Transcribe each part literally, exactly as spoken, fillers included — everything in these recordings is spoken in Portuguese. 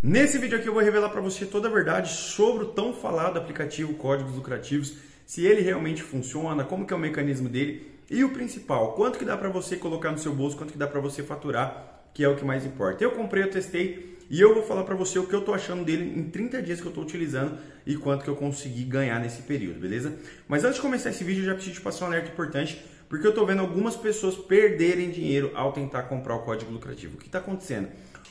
Nesse vídeo aqui eu vou revelar para você toda a verdade sobre o tão falado aplicativo Códigos Lucrativos, se ele realmente funciona, como que é o mecanismo dele e o principal, quanto que dá para você colocar no seu bolso, quanto que dá para você faturar, que é o que mais importa. Eu comprei, eu testei e eu vou falar para você o que eu tô achando dele em trinta dias que eu tô utilizando e quanto que eu consegui ganhar nesse período, beleza? Mas antes de começar esse vídeo eu já preciso te passar um alerta importante, porque eu tô vendo algumas pessoas perderem dinheiro ao tentar comprar o Código Lucrativo. O que tá acontecendo?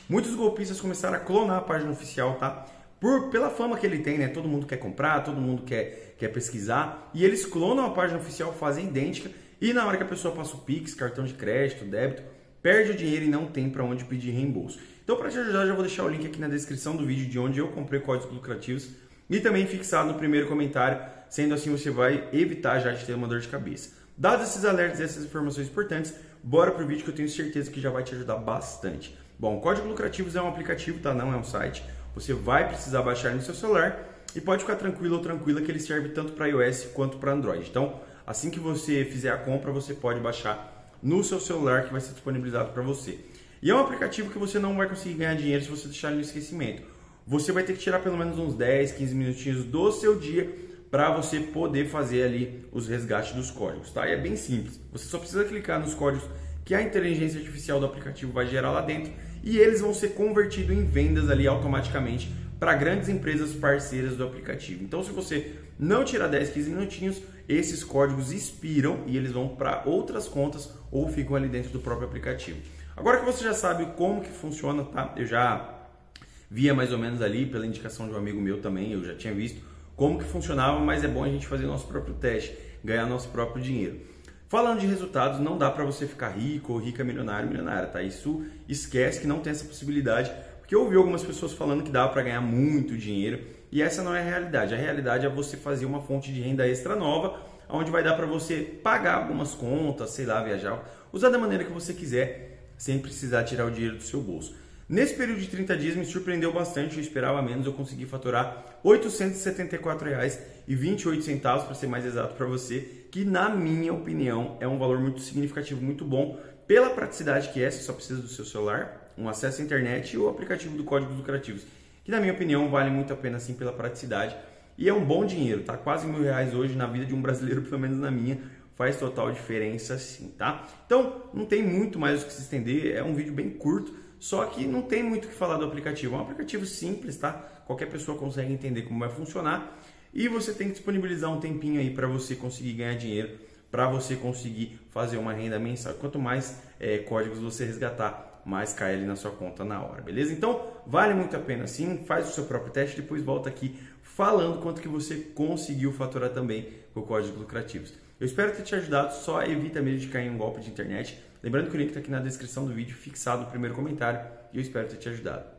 Muitos golpistas começaram a clonar a página oficial, tá? Por, pela fama que ele tem, né? Todo mundo quer comprar, todo mundo quer, quer pesquisar. E eles clonam a página oficial, fazem idêntica. E na hora que a pessoa passa o Pix, cartão de crédito, débito, perde o dinheiro e não tem para onde pedir reembolso. Então, para te ajudar, eu já vou deixar o link aqui na descrição do vídeo de onde eu comprei Códigos Lucrativos e também fixado no primeiro comentário. Sendo assim, você vai evitar já de ter uma dor de cabeça. Dados esses alertas e essas informações importantes, bora pro vídeo que eu tenho certeza que já vai te ajudar bastante. Bom, Códigos Lucrativos é um aplicativo, tá? Não é um site. Você vai precisar baixar no seu celular e pode ficar tranquilo ou tranquila que ele serve tanto para iOS quanto para Android. Então, assim que você fizer a compra, você pode baixar no seu celular que vai ser disponibilizado para você. E é um aplicativo que você não vai conseguir ganhar dinheiro se você deixar ele no esquecimento. Você vai ter que tirar pelo menos uns dez, quinze minutinhos do seu dia para você poder fazer ali os resgates dos códigos, tá? E é bem simples. Você só precisa clicar nos códigos que a inteligência artificial do aplicativo vai gerar lá dentro e eles vão ser convertidos em vendas ali automaticamente para grandes empresas parceiras do aplicativo. Então, se você não tirar dez, quinze minutinhos, esses códigos expiram e eles vão para outras contas ou ficam ali dentro do próprio aplicativo. Agora que você já sabe como que funciona, tá? Eu já via mais ou menos ali pela indicação de um amigo meu também, eu já tinha visto como que funcionava, mas é bom a gente fazer nosso próprio teste, ganhar nosso próprio dinheiro. Falando de resultados, não dá para você ficar rico ou rica, milionário, milionária, tá? Isso esquece, que não tem essa possibilidade, porque eu ouvi algumas pessoas falando que dá para ganhar muito dinheiro e essa não é a realidade. A realidade é você fazer uma fonte de renda extra nova, onde vai dar para você pagar algumas contas, sei lá, viajar, usar da maneira que você quiser, sem precisar tirar o dinheiro do seu bolso. Nesse período de trinta dias me surpreendeu bastante, eu esperava menos, eu consegui faturar oitocentos e setenta e quatro reais e vinte e oito centavos, para ser mais exato para você, que na minha opinião é um valor muito significativo, muito bom, pela praticidade que é, você só precisa do seu celular, um acesso à internet e o aplicativo do Códigos Lucrativos, que na minha opinião vale muito a pena sim pela praticidade e é um bom dinheiro, tá? Quase mil reais hoje na vida de um brasileiro, pelo menos na minha, faz total diferença sim, tá? Então não tem muito mais o que se estender, é um vídeo bem curto, só que não tem muito o que falar do aplicativo. É um aplicativo simples, tá? Qualquer pessoa consegue entender como vai funcionar. E você tem que disponibilizar um tempinho aí para você conseguir ganhar dinheiro, para você conseguir fazer uma renda mensal. Quanto mais é, códigos você resgatar, mais cai ali na sua conta na hora, beleza? Então, vale muito a pena sim. Faz o seu próprio teste, depois volta aqui falando quanto que você conseguiu faturar também com Códigos Lucrativos. Eu espero ter te ajudado, só evita mesmo de cair em um golpe de internet. Lembrando que o link está aqui na descrição do vídeo, fixado no primeiro comentário, e eu espero ter te ajudado.